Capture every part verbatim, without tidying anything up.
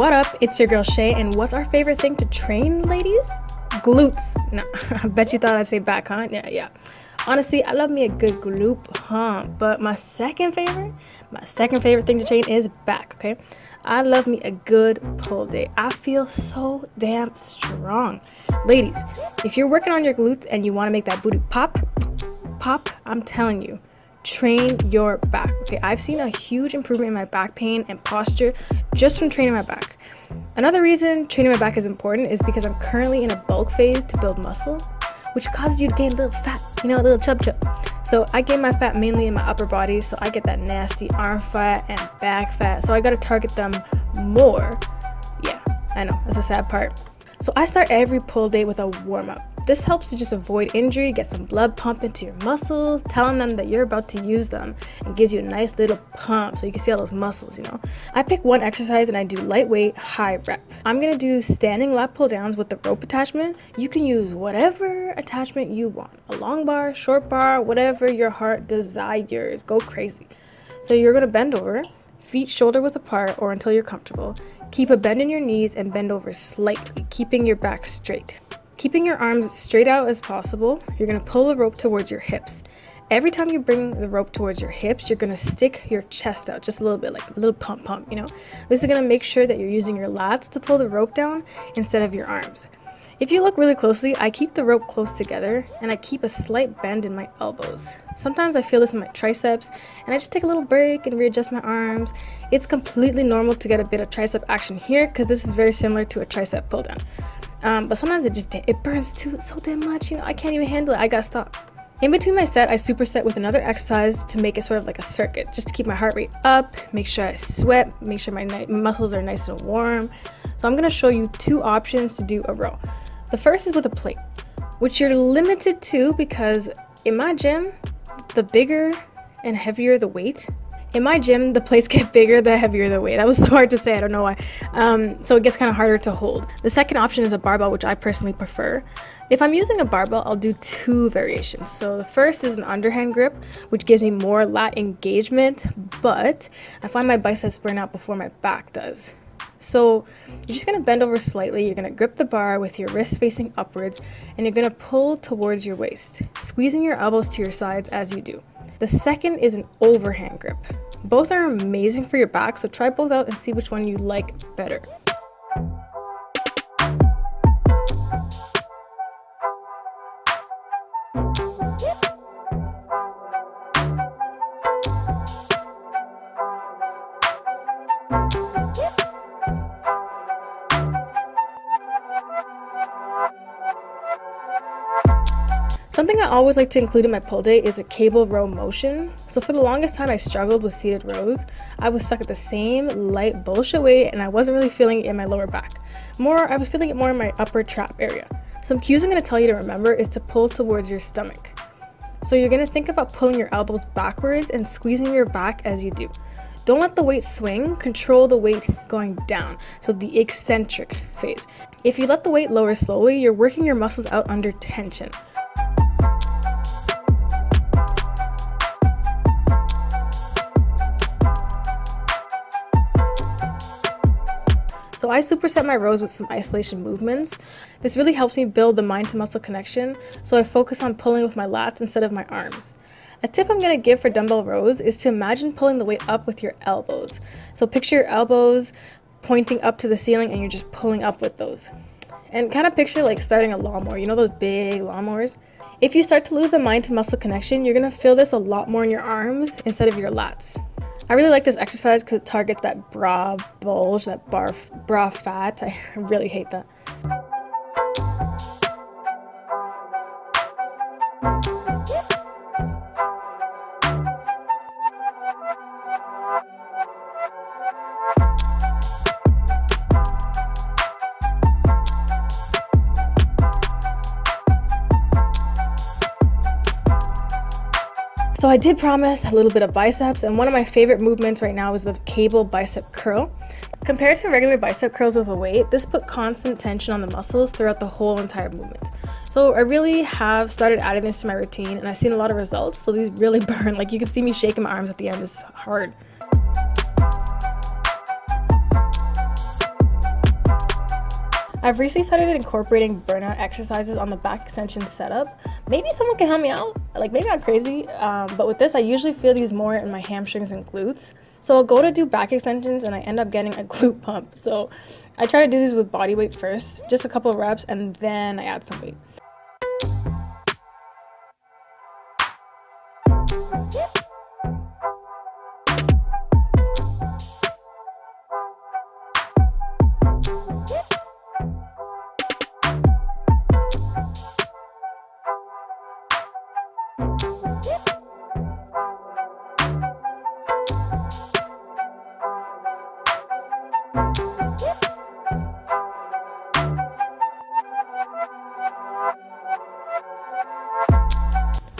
What up? It's your girl Shay, and what's our favorite thing to train, ladies? Glutes. Nah, I bet you thought I'd say back, huh? Yeah, yeah. Honestly, I love me a good glute hump, but my second favorite, my second favorite thing to train is back, okay? I love me a good pull day. I feel so damn strong. Ladies, if you're working on your glutes and you want to make that booty pop, pop, I'm telling you, train your back, okay? I've seen a huge improvement in my back pain and posture just from training my back. Another reason training my back is important is because I'm currently in a bulk phase to build muscle, which causes you to gain a little fat, you know, a little chub chub. So I gain my fat mainly in my upper body, so I get that nasty arm fat and back fat, so I gotta target them more. Yeah, I know, that's a sad part. So I start every pull day with a warm-up. This helps to just avoid injury, get some blood pumping to your muscles, telling them that you're about to use them, and gives you a nice little pump so you can see all those muscles, you know. I pick one exercise and I do lightweight, high rep. I'm gonna do standing lat pull downs with the rope attachment. You can use whatever attachment you want, a long bar, short bar, whatever your heart desires, go crazy. So you're gonna bend over, feet shoulder width apart or until you're comfortable. Keep a bend in your knees and bend over slightly, keeping your back straight. Keeping your arms straight out as possible, you're gonna pull the rope towards your hips. Every time you bring the rope towards your hips, you're gonna stick your chest out just a little bit, like a little pump pump, you know? This is gonna make sure that you're using your lats to pull the rope down instead of your arms. If you look really closely, I keep the rope close together and I keep a slight bend in my elbows. Sometimes I feel this in my triceps and I just take a little break and readjust my arms. It's completely normal to get a bit of tricep action here because this is very similar to a tricep pull down. Um, but sometimes it just it burns too so damn much, you know, I can't even handle it, I gotta stop. In between my set, I superset with another exercise to make it sort of like a circuit, just to keep my heart rate up, make sure I sweat, make sure my muscles are nice and warm. So I'm gonna show you two options to do a row. The first is with a plate, which you're limited to because in my gym, the bigger and heavier the weight, in my gym, the plates get bigger the heavier the weight. That was so hard to say, I don't know why. Um, so it gets kind of harder to hold. The second option is a barbell, which I personally prefer. If I'm using a barbell, I'll do two variations. So the first is an underhand grip, which gives me more lat engagement, but I find my biceps burn out before my back does. So you're just gonna bend over slightly, you're gonna grip the bar with your wrists facing upwards, and you're gonna pull towards your waist, squeezing your elbows to your sides as you do. The second is an overhand grip. Both are amazing for your back, so try both out and see which one you like better. Something I always like to include in my pull day is a cable row motion. So for the longest time I struggled with seated rows. I was stuck at the same light bullshit weight and I wasn't really feeling it in my lower back. More, I was feeling it more in my upper trap area. Some cues I'm going to tell you to remember is to pull towards your stomach. So you're going to think about pulling your elbows backwards and squeezing your back as you do. Don't let the weight swing, control the weight going down, so the eccentric phase. If you let the weight lower slowly, you're working your muscles out under tension. So I superset my rows with some isolation movements. This really helps me build the mind to muscle connection, so I focus on pulling with my lats instead of my arms. A tip I'm going to give for dumbbell rows is to imagine pulling the weight up with your elbows. So picture your elbows pointing up to the ceiling and you're just pulling up with those. And kind of picture like starting a lawnmower, you know those big lawnmowers? If you start to lose the mind to muscle connection, you're going to feel this a lot more in your arms instead of your lats. I really like this exercise because it targets that bra bulge, that bar, bra fat. I really hate that. So I did promise a little bit of biceps, and one of my favorite movements right now is the cable bicep curl. Compared to regular bicep curls with a weight, this put constant tension on the muscles throughout the whole entire movement. So I really have started adding this to my routine, and I've seen a lot of results, so these really burn. Like you can see me shaking my arms at the end, it's hard. I've recently started incorporating burnout exercises on the back extension setup. Maybe someone can help me out. Like, maybe I'm crazy, um, but with this, I usually feel these more in my hamstrings and glutes. So I'll go to do back extensions and I end up getting a glute pump. So I try to do these with body weight first, just a couple of reps, and then I add some weight.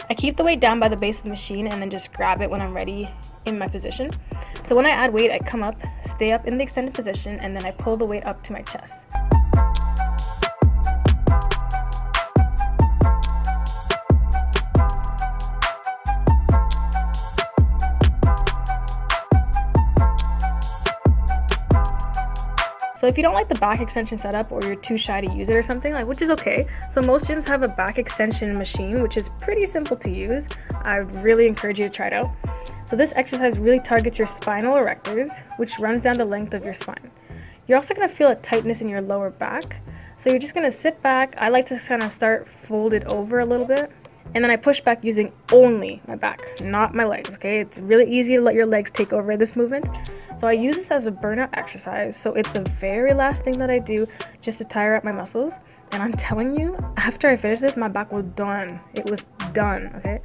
I keep the weight down by the base of the machine and then just grab it when I'm ready in my position. So when I add weight, I come up, stay up in the extended position, and then I pull the weight up to my chest. So if you don't like the back extension setup or you're too shy to use it or something, like, which is okay. So most gyms have a back extension machine, which is pretty simple to use. I would really encourage you to try it out. So this exercise really targets your spinal erectors, which runs down the length of your spine. You're also going to feel a tightness in your lower back. So you're just going to sit back. I like to kind of start folded over a little bit. And then I push back using only my back, not my legs, okay? It's really easy to let your legs take over this movement. So I use this as a burnout exercise. So it's the very last thing that I do just to tire out my muscles. And I'm telling you, after I finished this, my back was done. It was done, okay?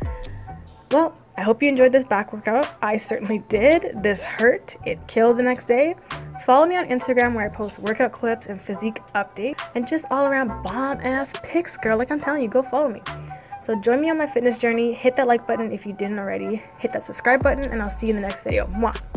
Well, I hope you enjoyed this back workout. I certainly did. This hurt. It killed the next day. Follow me on Instagram where I post workout clips and physique updates. And just all around bomb ass pics, girl. Like, I'm telling you, go follow me. So join me on my fitness journey, hit that like button if you didn't already, hit that subscribe button, and I'll see you in the next video. Mwah!